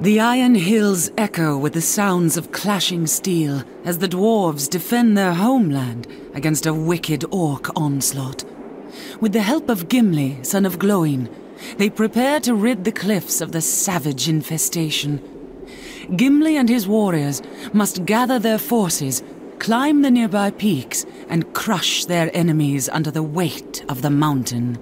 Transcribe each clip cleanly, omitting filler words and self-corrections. The Iron Hills echo with the sounds of clashing steel as the dwarves defend their homeland against a wicked orc onslaught. With the help of Gimli, son of Gloin, they prepare to rid the cliffs of the savage infestation. Gimli and his warriors must gather their forces, climb the nearby peaks, and crush their enemies under the weight of the mountain.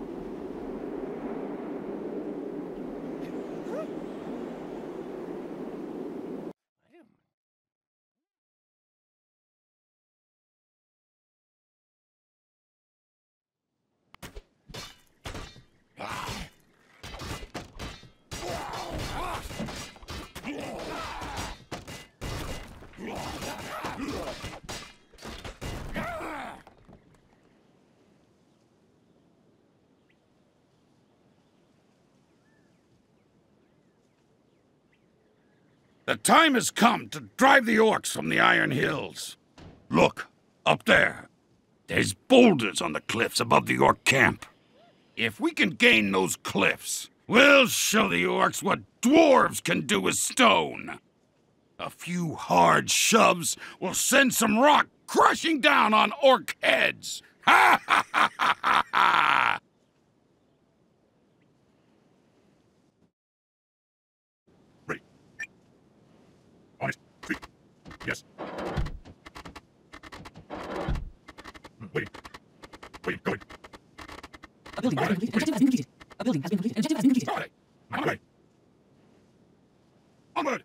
The time has come to drive the orcs from the Iron Hills. Look, up there. There's boulders on the cliffs above the orc camp. If we can gain those cliffs, we'll show the orcs what dwarves can do with stone. A few hard shoves will send some rock crashing down on orc heads. Ha ha ha ha ha ha! Yes. Wait, go ahead. A building has been completed. Objective has been completed. A building has been completed. Objective has been completed. All right. Onward.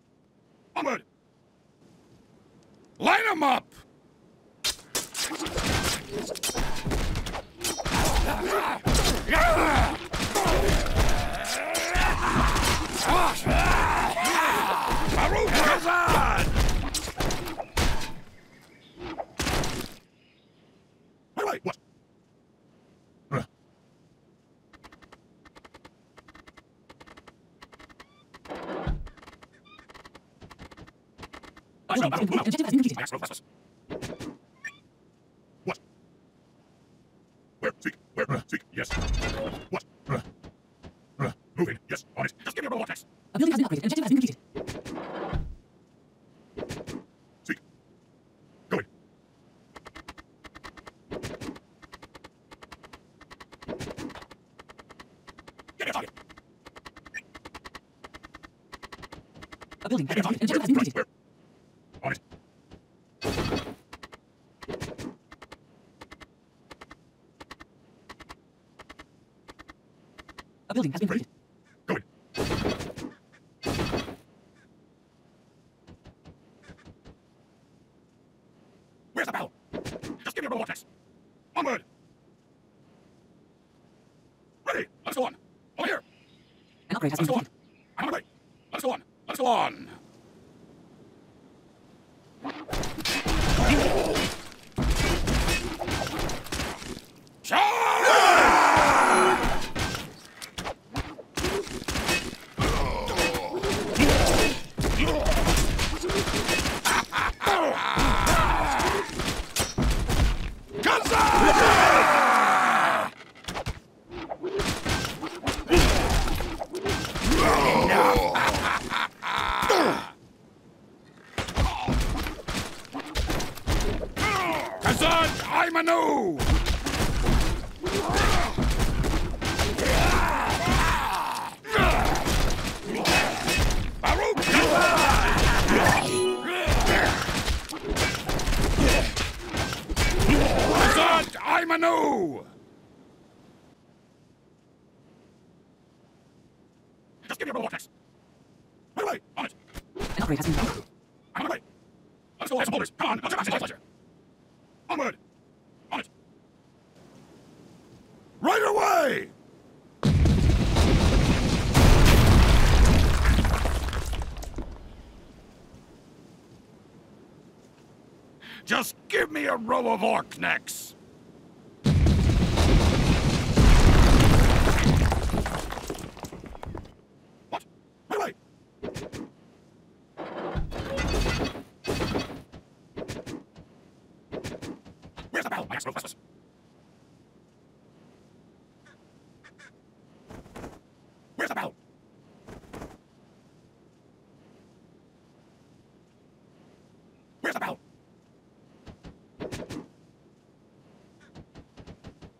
Line them up. Aru Khazad! What? Where, yes. What? Moving, yes, on it. Just give me a roll of text. A building has been upgraded. Objective has been completed. A building has been completed. Objective has been completed. On it. A building has been completed. Go ahead. Where's the bell? Just give me a roll text. Onward. Ready. Let's go on. Over here. An upgrade has been completed. I'm on the way. Let's go on. Let's go on. Khazâd ai-mênu! Khazâd ai-mênu! Just give me a roll of text. Right away, on it. An upgrade has been done. I'm on the way. Let's go, have some boulders. Come on, let's have pleasure. Onward! On it! Right away! Just give me a row of orc necks! What? Right away! Where's the bell?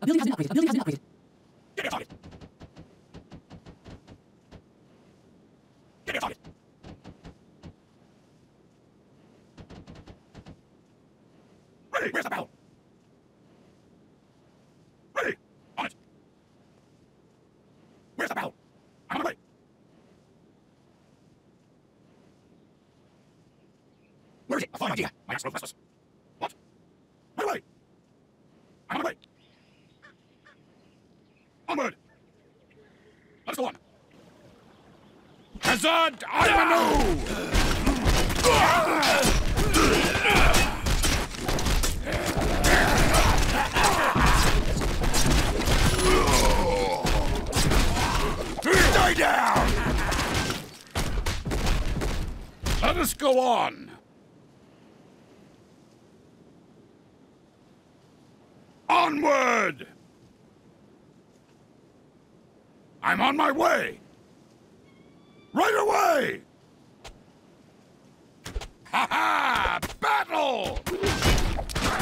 building has been upgraded. Give me a target. Ready, where's the battle? Ready, on it. Where's the battle? I'm on my way. Where is it? A fine idea. My axe rose restless. What? My way. I'm on my way. Onward. Let's go on. Khazâd ai-mênu! Die down! Let us go on! Onward! I'm on my way! Right away! Ha-ha! Battle! I'll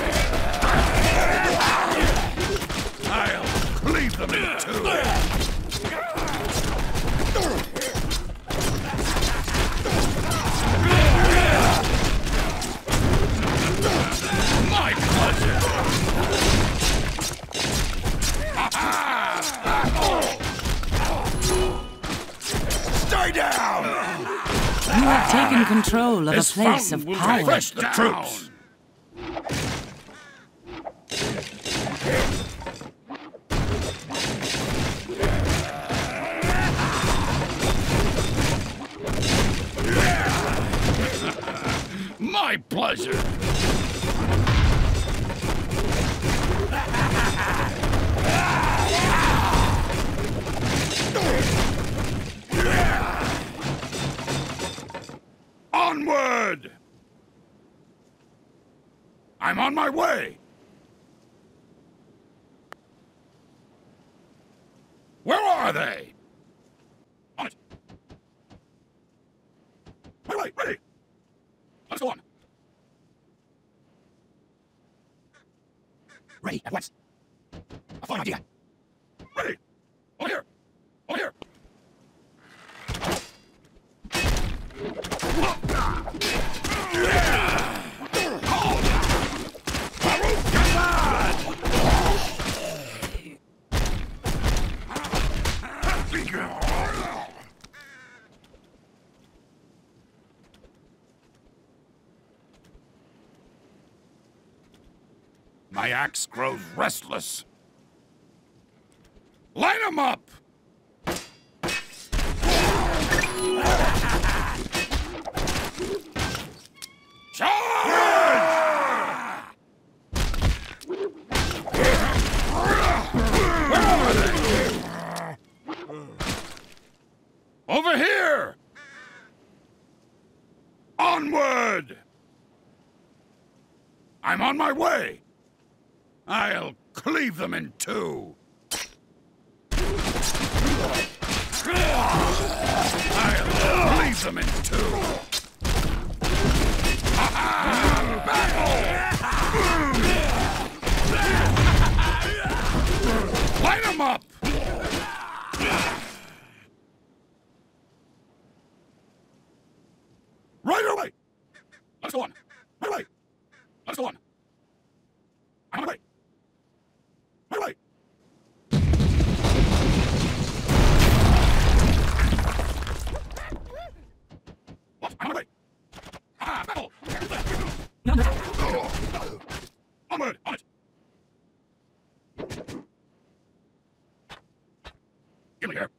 cleave them in two! My pleasure! Stay down! You have taken control of this a place of power. Fresh the troops. My pleasure! Onward! I'm on my way! Where are they? On it! My way, ready! Let's go on. Ready, at once. A fine idea. Ready! Over here! Over here! Aru Khazad! My axe grows restless. Line 'em up! Charge! Where are they? Over here! Onward! I'm on my way! I'll cleave them in two. I'll cleave them in two. Battle! Light 'em up! Right away! Let's go on. Right away! Let's go on. I'm on my way. What? I'm on my way. Ah, battle! Onward! On it! Give me here.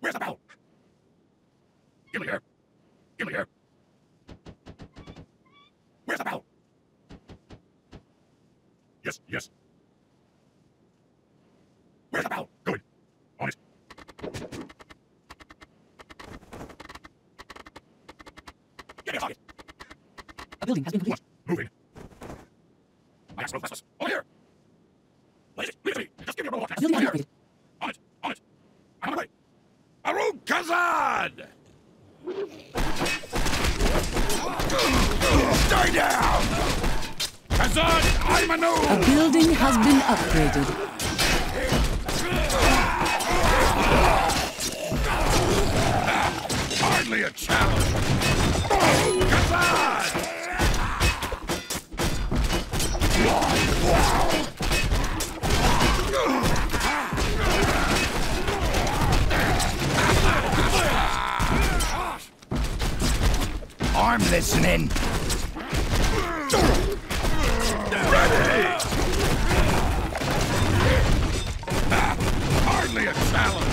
Where's the battle? Give me here. Give me here. Where's the battle? Yes, yes. Where's the battle? Good. On it. Give me a target. A building has been completed. What? Moving. My axe restless. Over here. Blaze it. Leave it to me. Just give me a moment. Over here. On it. On it. I'm on my way. Aru Khazad! Stay down! Khazâd ai-mênu! A building has been upgraded. Hardly a challenge. Khazâd! I'm listening. Ready! Hardly a challenge.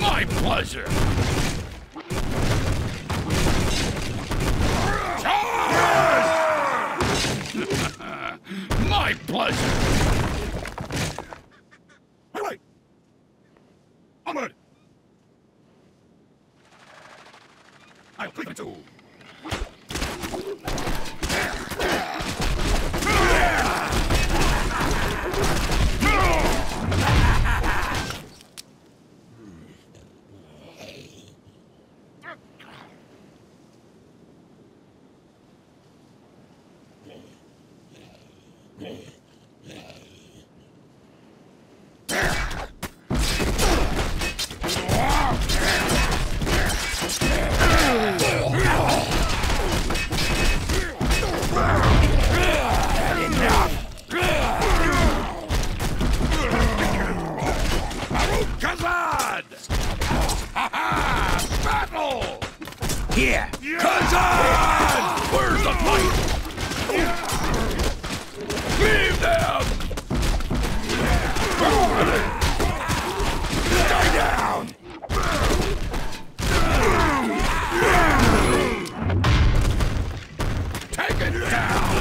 My pleasure. My pleasure. All right. Onward. I'll take it all. Here, Khazad! Where's the fight? Leave them! Die down! Take it down!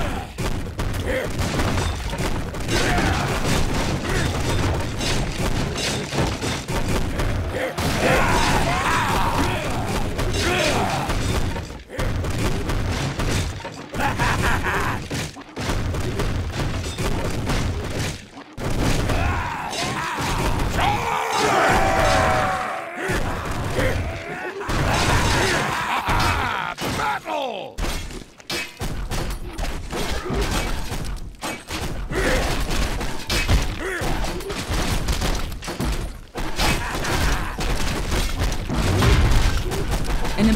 An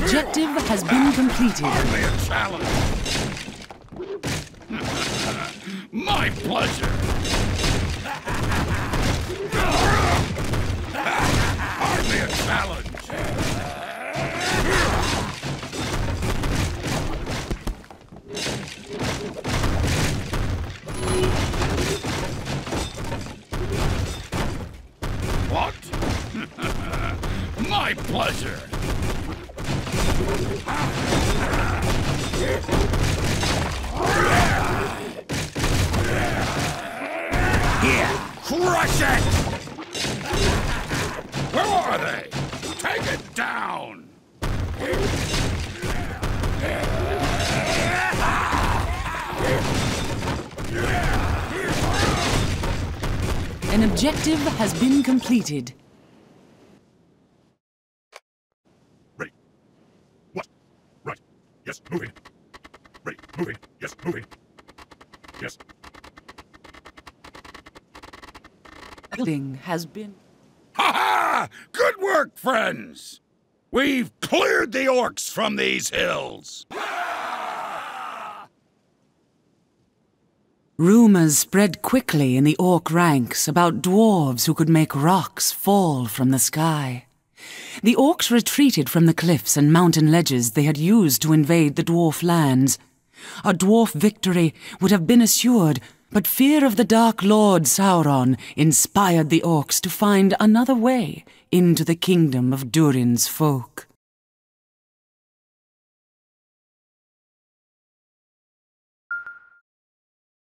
objective has been completed. Hardly a challenge. My pleasure. Hardly a challenge. What? My pleasure. Here, crush it! Where are they? Take it down! An objective has been completed. Yes, moving. Right, moving. Yes, moving. Yes. Building has been... Ha-ha! Good work, friends! We've cleared the orcs from these hills! Rumors spread quickly in the orc ranks about dwarves who could make rocks fall from the sky. The orcs retreated from the cliffs and mountain ledges they had used to invade the dwarf lands. A dwarf victory would have been assured, but fear of the Dark Lord Sauron inspired the orcs to find another way into the kingdom of Durin's folk.